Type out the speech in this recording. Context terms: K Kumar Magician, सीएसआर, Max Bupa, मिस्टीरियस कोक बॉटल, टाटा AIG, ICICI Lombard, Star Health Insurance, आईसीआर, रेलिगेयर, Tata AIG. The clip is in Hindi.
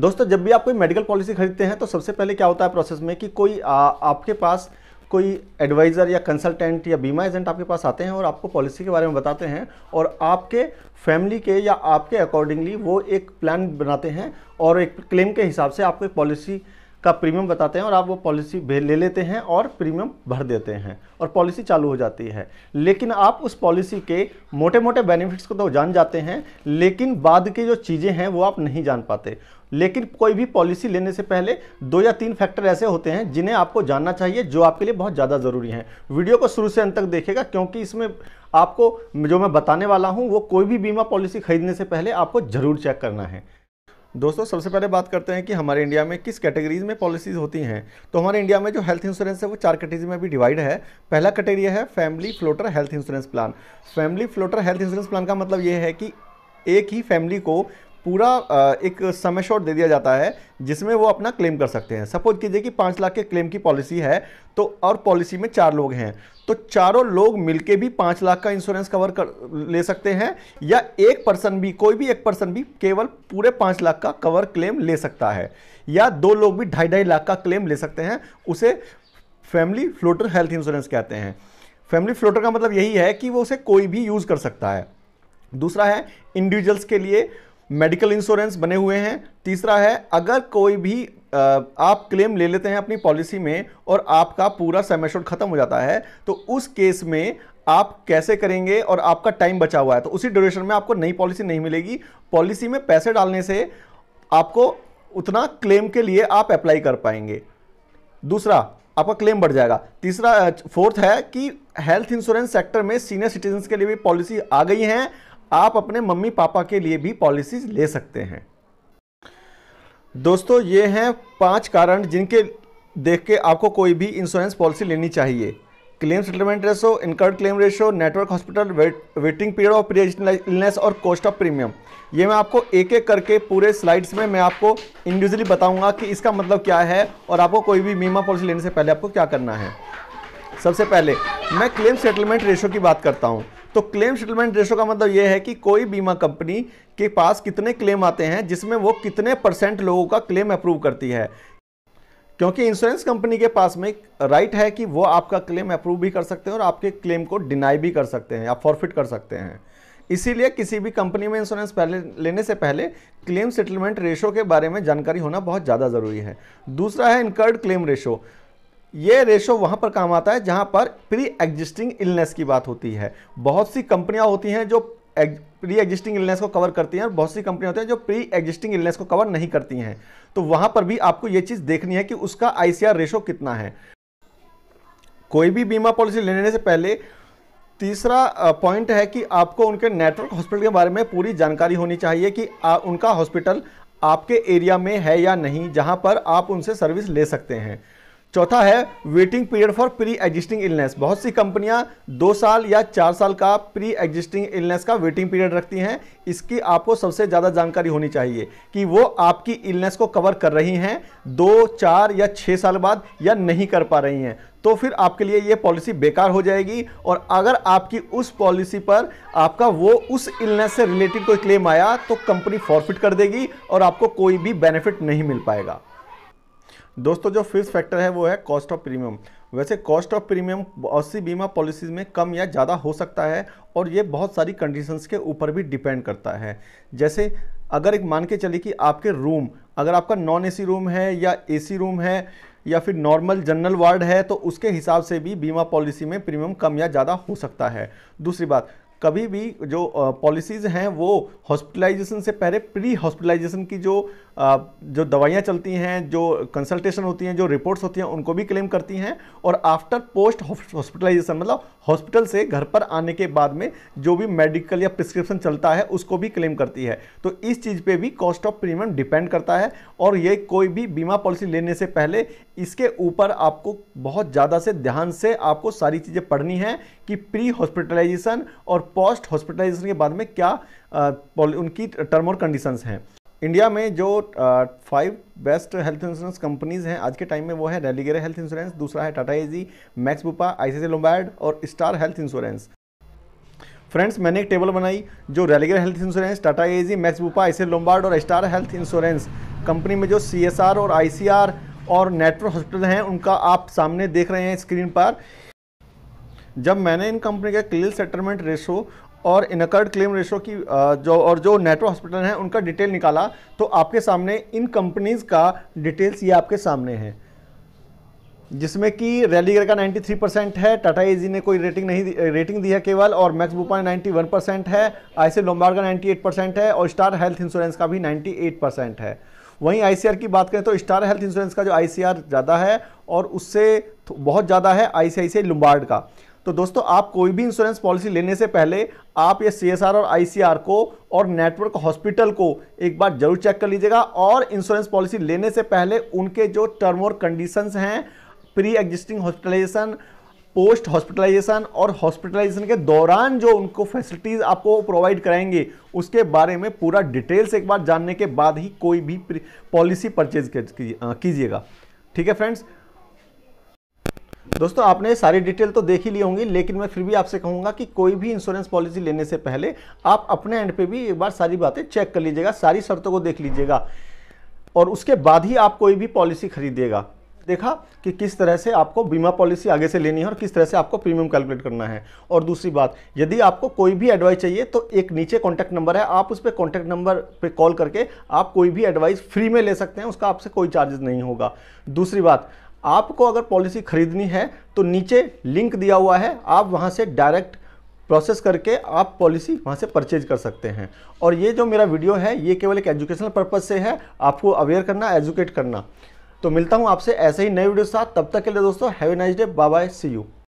दोस्तों जब भी आप कोई मेडिकल पॉलिसी खरीदते हैं तो सबसे पहले क्या होता है प्रोसेस में कि कोई आपके पास कोई एडवाइज़र या कंसल्टेंट या बीमा एजेंट आपके पास आते हैं और आपको पॉलिसी के बारे में बताते हैं और आपके फैमिली के या आपके अकॉर्डिंगली वो एक प्लान बनाते हैं और एक क्लेम के हिसाब से आपको एक पॉलिसी का प्रीमियम बताते हैं और आप वो पॉलिसी ले लेते हैं और प्रीमियम भर देते हैं और पॉलिसी चालू हो जाती है। लेकिन आप उस पॉलिसी के मोटे मोटे बेनिफिट्स को तो जान जाते हैं लेकिन बाद के जो चीज़ें हैं वो आप नहीं जान पाते। लेकिन कोई भी पॉलिसी लेने से पहले 2 या 3 फैक्टर ऐसे होते हैं जिन्हें आपको जानना चाहिए जो आपके लिए बहुत ज़्यादा ज़रूरी हैं। वीडियो को शुरू से अंत तक देखिएगा क्योंकि इसमें आपको जो मैं बताने वाला हूँ वो कोई भी बीमा पॉलिसी खरीदने से पहले आपको ज़रूर चेक करना है। दोस्तों सबसे पहले बात करते हैं कि हमारे इंडिया में किस कैटेगरीज में पॉलिसीज़ होती हैं। तो हमारे इंडिया में जो हेल्थ इंश्योरेंस है वो 4 कैटेगरी में भी डिवाइड है। पहला कैटेगरी है family floater health insurance plan. Family floater health insurance plan का मतलब ये है कि एक ही फैमिली को पूरा एक समय शॉट दे दिया जाता है जिसमें वो अपना क्लेम कर सकते हैं। सपोज कीजिए कि 5 लाख के क्लेम की पॉलिसी है तो और पॉलिसी में 4 लोग हैं तो चारों लोग मिलके भी 5 लाख का इंश्योरेंस कवर कर ले सकते हैं या एक पर्सन भी कोई भी एक पर्सन केवल पूरे 5 लाख का कवर क्लेम ले सकता है या 2 लोग भी 2.5 लाख का क्लेम ले सकते हैं। उसे फैमिली फ्लोटर हेल्थ इंश्योरेंस कहते हैं। फैमिली फ्लोटर का मतलब यही है कि वो उसे कोई भी यूज़ कर सकता है। दूसरा है इंडिविजुअल्स के लिए मेडिकल इंश्योरेंस बने हुए हैं। तीसरा है अगर कोई भी आप क्लेम ले लेते हैं अपनी पॉलिसी में और आपका पूरा समय शॉट खत्म हो जाता है तो उस केस में आप कैसे करेंगे और आपका टाइम बचा हुआ है तो उसी ड्यूरेशन में आपको नई पॉलिसी नहीं मिलेगी। पॉलिसी में पैसे डालने से आपको उतना क्लेम के लिए आप अप्लाई कर पाएंगे। दूसरा आपका क्लेम बढ़ जाएगा। तीसरा फोर्थ है कि हेल्थ इंश्योरेंस सेक्टर में सीनियर सिटीजन के लिए भी पॉलिसी आ गई हैं। आप अपने मम्मी पापा के लिए भी पॉलिसीज ले सकते हैं। दोस्तों ये हैं 5 कारण जिनके देख के आपको कोई भी इंश्योरेंस पॉलिसी लेनी चाहिए। Claim settlement ratio, incurred claim ratio, network hospital, waiting period of preexisting illness और कॉस्ट ऑफ प्रीमियम। ये मैं आपको एक एक करके पूरे स्लाइड्स में मैं आपको इंडिविजुअली बताऊंगा कि इसका मतलब क्या है और आपको कोई भी बीमा पॉलिसी लेने से पहले आपको क्या करना है। सबसे पहले मैं क्लेम सेटलमेंट रेशो की बात करता हूँ। तो क्लेम सेटलमेंट रेशो का मतलब यह है कि कोई बीमा कंपनी के पास कितने क्लेम आते हैं जिसमें वो कितने % लोगों का क्लेम अप्रूव करती है। क्योंकि इंश्योरेंस कंपनी के पास में राइट है कि वो आपका क्लेम अप्रूव भी कर सकते हैं और आपके क्लेम को डिनाई भी कर सकते हैं, आप फॉरफिट कर सकते हैं। इसीलिए किसी भी कंपनी में इंश्योरेंस पहले लेने से पहले क्लेम सेटलमेंट रेशो के बारे में जानकारी होना बहुत ज़्यादा ज़रूरी है। दूसरा है इनकर्ड क्लेम रेशो। ये रेशो वहाँ पर काम आता है जहाँ पर प्री एग्जिस्टिंग इलनेस की बात होती है। बहुत सी कंपनियाँ होती हैं जो प्री एग्जिस्टिंग इलनेस को कवर करती हैं और बहुत सी कंपनियाँ होती हैं जो प्री एग्जिस्टिंग इलनेस को कवर नहीं करती हैं। तो वहाँ पर भी आपको ये चीज़ देखनी है कि उसका आईसीआर रेशो कितना है। कोई भी बीमा पॉलिसी लेने से पहले तीसरा पॉइंट है कि आपको उनके नेटवर्क हॉस्पिटल के बारे में पूरी जानकारी होनी चाहिए कि उनका हॉस्पिटल आपके एरिया में है या नहीं जहाँ पर आप उनसे सर्विस ले सकते हैं। चौथा है waiting period for pre existing illness. बहुत सी कंपनियां 2 साल या 4 साल का प्री एग्जिस्टिंग इलनेस का वेटिंग पीरियड रखती हैं। इसकी आपको सबसे ज़्यादा जानकारी होनी चाहिए कि वो आपकी इलनेस को कवर कर रही हैं 2, 4 या 6 साल बाद या नहीं कर पा रही हैं तो फिर आपके लिए ये पॉलिसी बेकार हो जाएगी। और अगर आपकी उस पॉलिसी पर आपका वो उस इलनेस से रिलेटेड कोई क्लेम आया तो कंपनी फॉरफिट कर देगी और आपको कोई भी बेनिफिट नहीं मिल पाएगा। दोस्तों जो फिफ्थ फैक्टर है वो है कॉस्ट ऑफ प्रीमियम। वैसे कॉस्ट ऑफ प्रीमियम बहुत सी बीमा पॉलिसीज़ में कम या ज़्यादा हो सकता है और ये बहुत सारी कंडीशंस के ऊपर भी डिपेंड करता है। जैसे अगर एक मान के चलिए कि आपके रूम अगर आपका नॉन-एसी रूम है या एसी रूम है या फिर नॉर्मल जनरल वार्ड है तो उसके हिसाब से भी बीमा पॉलिसी में प्रीमियम कम या ज़्यादा हो सकता है। दूसरी बात, कभी भी जो पॉलिसीज़ हैं वो हॉस्पिटलाइजेशन से पहले प्री हॉस्पिटलाइजेशन की जो दवाइयाँ चलती हैं, जो कंसल्टेशन होती हैं, जो रिपोर्ट्स होती हैं उनको भी क्लेम करती हैं। और आफ्टर पोस्ट हॉस्पिटलाइजेशन मतलब हॉस्पिटल से घर पर आने के बाद में जो भी मेडिकल या प्रिस्क्रिप्शन चलता है उसको भी क्लेम करती है। तो इस चीज़ पर भी कॉस्ट ऑफ प्रीमियम डिपेंड करता है और ये कोई भी बीमा पॉलिसी लेने से पहले इसके ऊपर आपको बहुत ज़्यादा से ध्यान से आपको सारी चीज़ें पढ़नी हैं कि प्री हॉस्पिटलाइजेशन और पोस्ट हॉस्पिटलाइजेशन के बाद में क्या उनकी टर्म और कंडीशंस हैं। इंडिया में जो 5 बेस्ट हेल्थ इंश्योरेंस कंपनीज़ हैं आज के टाइम में वो है रेलिगेरे हेल्थ इंश्योरेंस, दूसरा है टाटा AIG, Max Bupa, ICICI Lombard और स्टार हेल्थ इंश्योरेंस। फ्रेंड्स मैंने एक टेबल बनाई जो रेलिगेयर health insurance, Tata AIG, Max Bupa, ICICI Lombard और स्टार हेल्थ इंश्योरेंस कंपनी में जो सीएसआर और आईसीआर और नेटवर्क हॉस्पिटल हैं उनका आप सामने देख रहे हैं स्क्रीन पर। जब मैंने इन कंपनी के क्लियर सेटलमेंट रेशो और इनकर्ड क्लेम रेशो की जो नेटवर्क हॉस्पिटल हैं उनका डिटेल निकाला तो आपके सामने इन कंपनीज़ का डिटेल्स ये आपके सामने है, जिसमें कि रेलिगेयर का 93% है, टाटा एजी ने कोई रेटिंग दी है केवल, और मैक्स बुपा 91% है, आईसीआईसीआई लोम्बार्ड का 98% है और स्टार हेल्थ इंश्योरेंस का भी 98% है। वहीं आईसीआर की बात करें तो स्टार हेल्थ इंश्योरेंस का जो आईसीआर ज़्यादा है और उससे बहुत ज़्यादा है आईसीआईसीआई लोम्बार्ड का। तो दोस्तों आप कोई भी इंश्योरेंस पॉलिसी लेने से पहले आप ये सीएसआर और आईसीआर को और नेटवर्क हॉस्पिटल को एक बार जरूर चेक कर लीजिएगा, और इंश्योरेंस पॉलिसी लेने से पहले उनके जो टर्म और कंडीशंस हैं pre existing hospitalisation, post hospitalisation और हॉस्पिटलाइजेशन के दौरान जो उनको फैसिलिटीज़ आपको प्रोवाइड कराएंगे उसके बारे में पूरा डिटेल से एक बार जानने के बाद ही कोई भी पॉलिसी परचेज कीजिएगा। ठीक है फ्रेंड्स, दोस्तों आपने सारी डिटेल तो देख ही ली होंगी, लेकिन मैं फिर भी आपसे कहूँगा कि कोई भी इंश्योरेंस पॉलिसी लेने से पहले आप अपने एंड पे भी एक बार सारी बातें चेक कर लीजिएगा, सारी शर्तों को देख लीजिएगा और उसके बाद ही आप कोई भी पॉलिसी खरीदिएगा। देखा कि किस तरह से आपको बीमा पॉलिसी आगे से लेनी है और किस तरह से आपको प्रीमियम कैलकुलेट करना है। और दूसरी बात, यदि आपको कोई भी एडवाइस चाहिए तो एक नीचे कॉन्टैक्ट नंबर है, आप उस पर कॉन्टैक्ट नंबर पे कॉल करके आप कोई भी एडवाइस फ्री में ले सकते हैं, उसका आपसे कोई चार्जेस नहीं होगा। दूसरी बात, आपको अगर पॉलिसी खरीदनी है तो नीचे लिंक दिया हुआ है, आप वहाँ से डायरेक्ट प्रोसेस करके आप पॉलिसी वहाँ से परचेज कर सकते हैं। और ये जो मेरा वीडियो है ये केवल एक एजुकेशनल पर्पज़ से है, आपको अवेयर करना, एजुकेट करना। तो मिलता हूँ आपसे ऐसे ही नए वीडियो के साथ, तब तक के लिए दोस्तों have a nice day, bye bye, see you.